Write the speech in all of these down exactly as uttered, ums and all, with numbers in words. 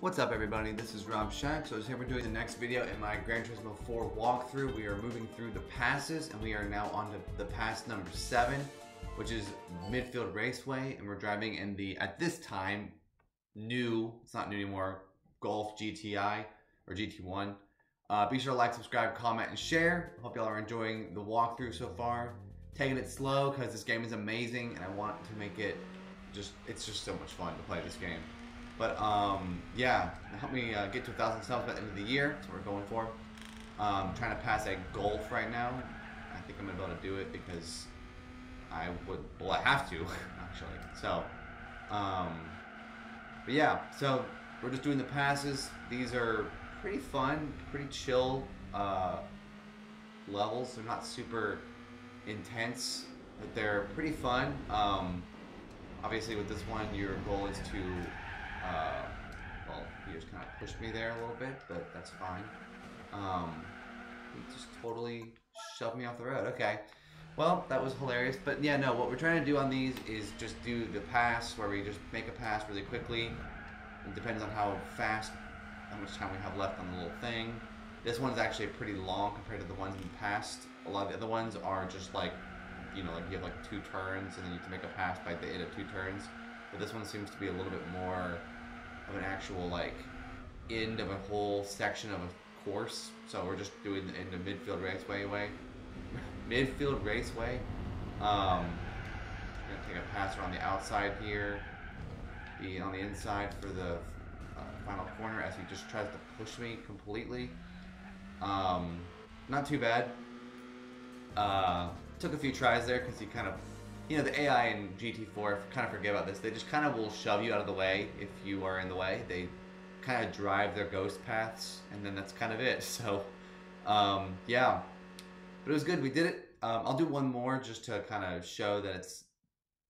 What's up everybody, this is Rob Shack. So today we're doing the next video in my Gran Turismo four walkthrough. We are moving through the passes and we are now on to the pass number seven, which is Midfield Raceway, and we're driving in the, at this time, new, it's not new anymore, Golf G T I or G T one. Uh, be sure to like, subscribe, comment, and share. Hope y'all are enjoying the walkthrough so far. Taking it slow because this game is amazing and I want to make it just, it's just so much fun to play this game. But um, yeah, help me uh, get to a thousand subs by the end of the year. That's what we're going for. Um, trying to pass a Golf right now. I think I'm gonna be able to do it because I would, well I have to actually. So, um, but yeah, so we're just doing the passes. These are pretty fun, pretty chill uh, levels. They're not super intense, but they're pretty fun. Um, obviously with this one, your goal is to Uh, well, he just kind of pushed me there a little bit, but that's fine. Um, he just totally shoved me off the road. Okay. Well, that was hilarious. But yeah, no, what we're trying to do on these is just do the pass where we just make a pass really quickly. It depends on how fast, how much time we have left on the little thing. This one's actually pretty long compared to the ones in the past. A lot of the other ones are just like, you know, like you have like two turns and then you have to make a pass by the end of two turns. But this one seems to be a little bit more of an actual like end of a whole section of a course. So we're just doing the end of Midfield Raceway way. Midfield Raceway. Um, we're gonna take a pass around the outside here. Be on the inside for the uh, final corner as he just tries to push me completely. Um, not too bad. Uh, took a few tries there because he kind of, you know, the A I in G T four, kind of forget about this, they just kind of will shove you out of the way if you are in the way. They kind of drive their ghost paths, and then that's kind of it. So, um, yeah. But it was good. We did it. Um, I'll do one more just to kind of show that it's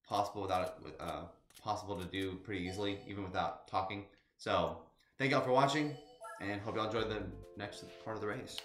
possible without it, uh, possible to do pretty easily, even without talking. So, thank y'all for watching, and hope y'all enjoyed the next part of the race.